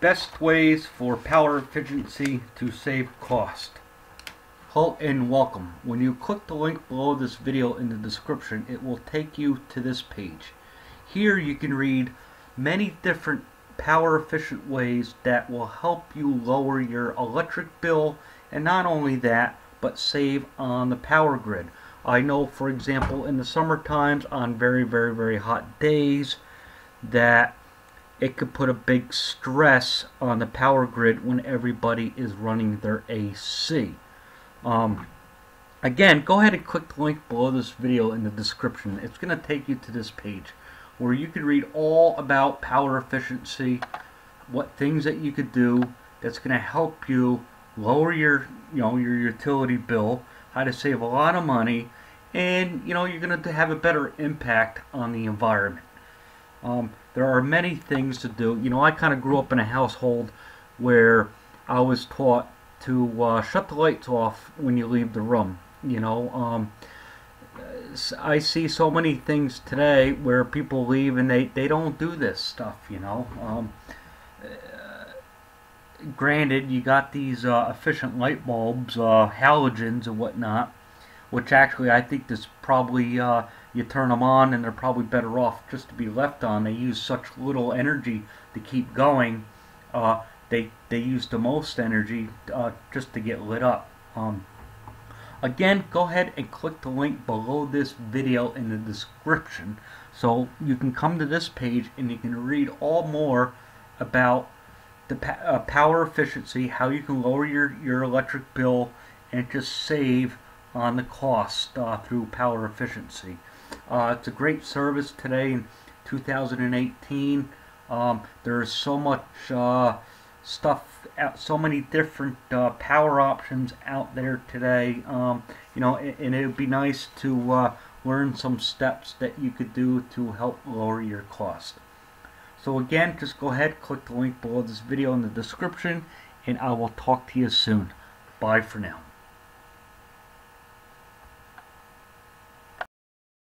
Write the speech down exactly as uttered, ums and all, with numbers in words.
Best ways for power efficiency to save cost. Hello and welcome. When you click the link below this video in the description, it will take you to this page. Here you can read many different power efficient ways that will help you lower your electric bill, and not only that, but save on the power grid. I know, for example, in the summer times on very very very hot days that it could put a big stress on the power grid when everybody is running their A C. Um, again, go ahead and click the link below this video in the description. It's going to take you to this page where you can read all about power efficiency, what things that you could do that's going to help you lower your, you know, your utility bill, how to save a lot of money, and you know you're going to have a better impact on the environment. Um, there are many things to do. You know, I kind of grew up in a household where I was taught to uh, shut the lights off when you leave the room. You know, um, I see so many things today where people leave and they, they don't do this stuff, you know. Um, uh, granted, you got these uh, efficient light bulbs, uh, halogens and whatnot, which actually I think this probably... Uh, you turn them on and they're probably better off just to be left on. They use such little energy to keep going. Uh, they, they use the most energy uh, just to get lit up. Um, again, go ahead and click the link below this video in the description so you can come to this page and you can read all more about the uh, power efficiency, how you can lower your, your electric bill and just save on the cost uh, through power efficiency. Uh, it's a great service today in two thousand eighteen. Um, there's so much uh, stuff out, so many different uh, power options out there today. Um, you know, and, and it would be nice to uh, learn some steps that you could do to help lower your cost. So again, just go ahead, click the link below this video in the description, and I will talk to you soon. Bye for now.